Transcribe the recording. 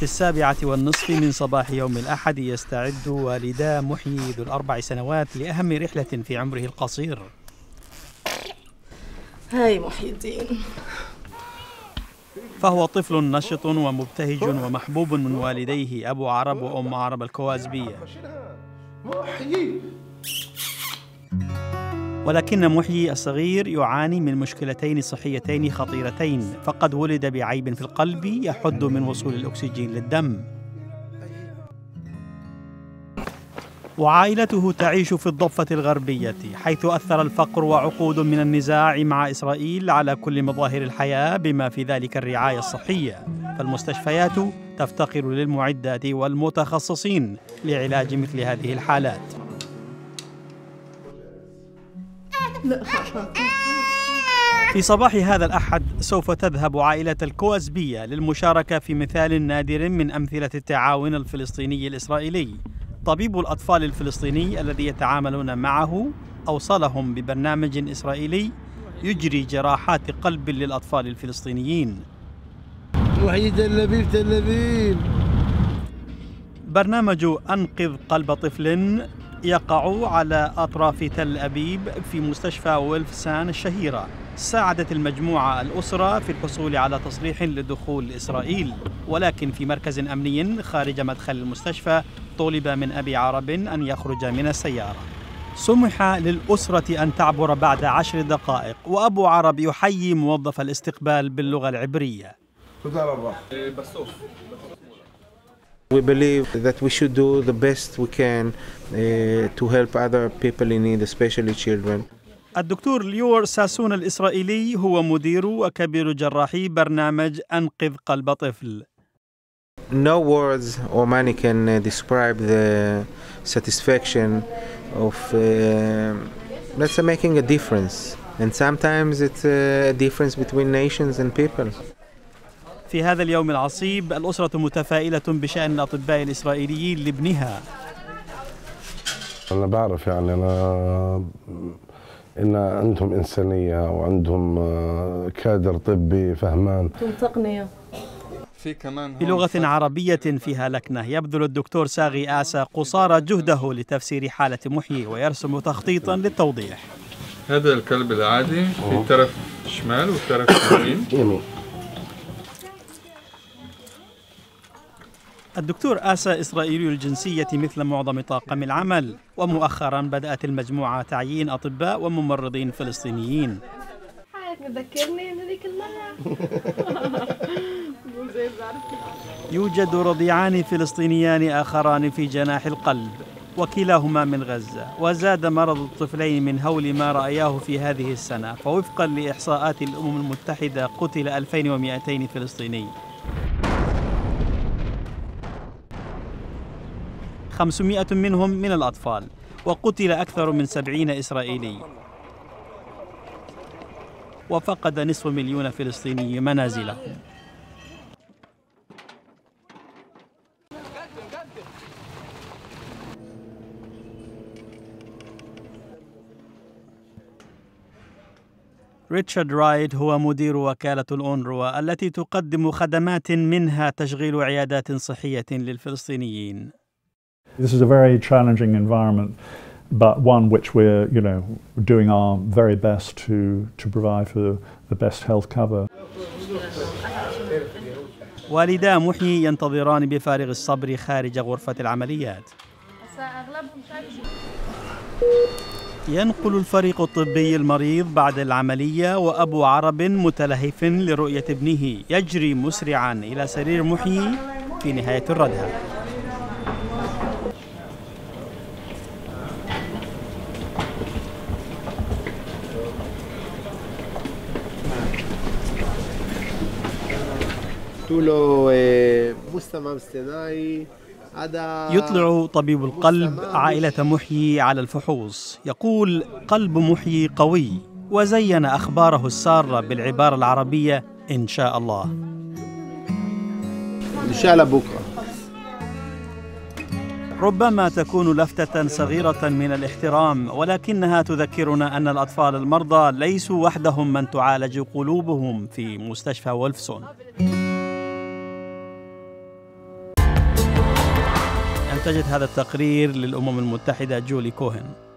في 7:30 من صباح يوم الأحد يستعد والدا محيي ذو ال4 سنوات لأهم رحلة في عمره القصير. هاي محيي الدين. فهو طفل نشط ومبتهج ومحبوب من والديه أبو عرب وأم عرب الكوازبية. ولكن محيي الصغير يعاني من مشكلتين صحيتين خطيرتين، فقد ولد بعيب في القلب يحد من وصول الأكسجين للدم، وعائلته تعيش في الضفة الغربية حيث أثر الفقر وعقود من النزاع مع إسرائيل على كل مظاهر الحياة بما في ذلك الرعاية الصحية، فالمستشفيات تفتقر للمعدات والمتخصصين لعلاج مثل هذه الحالات. في صباح هذا الأحد سوف تذهب عائلة الكوازبية للمشاركة في مثال نادر من أمثلة التعاون الفلسطيني الإسرائيلي. طبيب الأطفال الفلسطيني الذي يتعاملون معه أوصلهم ببرنامج إسرائيلي يجري جراحات قلب للأطفال الفلسطينيين. وحي تل أبيب تل أبيب. برنامج أنقذ قلب طفل يقع على أطراف تل أبيب في مستشفى ويلفسان الشهيرة. ساعدت المجموعة الأسرة في الحصول على تصريح لدخول إسرائيل، ولكن في مركز أمني خارج مدخل المستشفى طلب من أبي عرب أن يخرج من السيارة. سمح للأسرة أن تعبر بعد 10 دقائق، وأبو عرب يحيي موظف الاستقبال باللغة العبرية. We believe that we should do the best we can to help other people in need, especially children. الدكتور ليور ساسون الإسرائيلي هو مدير وكبير جراحي برنامج أنقذ قلب طفل. No words or money can describe the satisfaction of that's making a difference, and sometimes it's a difference between nations and people. في هذا اليوم العصيب الأسرة متفائلة بشأن الأطباء الإسرائيليين لابنها. أنا بعرف يعني إن عندهم إنسانية وعندهم كادر طبي فهمان تقنية بلغة عربية فيها لكنة. يبذل الدكتور ساغي آسا قصارى جهده لتفسير حالة محيي ويرسم تخطيطا للتوضيح. هذا الكلب العادي في طرف شمال وطرف يمين. الدكتور آسا إسرائيلي الجنسية مثل معظم طاقم العمل، ومؤخرا بدأت المجموعة تعيين أطباء وممرضين فلسطينيين. يوجد رضيعان فلسطينيان آخران في جناح القلب وكلاهما من غزة، وزاد مرض الطفلين من هول ما رأياه في هذه السنة، فوفقا لإحصاءات الأمم المتحدة قتل 2200 فلسطيني. 500 منهم من الأطفال، وقتل أكثر من 70 إسرائيلي، وفقد نصف مليون فلسطيني منازلهم. ريتشارد رايد هو مدير وكالة الأونروا التي تقدم خدمات منها تشغيل عيادات صحية للفلسطينيين. This is a very challenging environment, but one which we're, doing our very best to provide for the best health cover. والدا محيي ينتظران بفارغ الصبر خارج غرفة العمليات. ينقل الفريق الطبي المريض بعد العملية وأبو عرب متلهف لرؤية ابنه يجري مسرعا إلى سرير محيي في نهاية الردها. يطلع طبيب القلب عائلة محيي على الفحوص. يقول قلب محيي قوي، وزين أخباره السارة بالعبارة العربية إن شاء الله. إن شاء الله بكرة. ربما تكون لفتة صغيرة من الاحترام، ولكنها تذكرنا أن الأطفال المرضى ليسوا وحدهم من تعالج قلوبهم في مستشفى وولفسون. أنتجت هذا التقرير للأمم المتحدة جولي كوهن.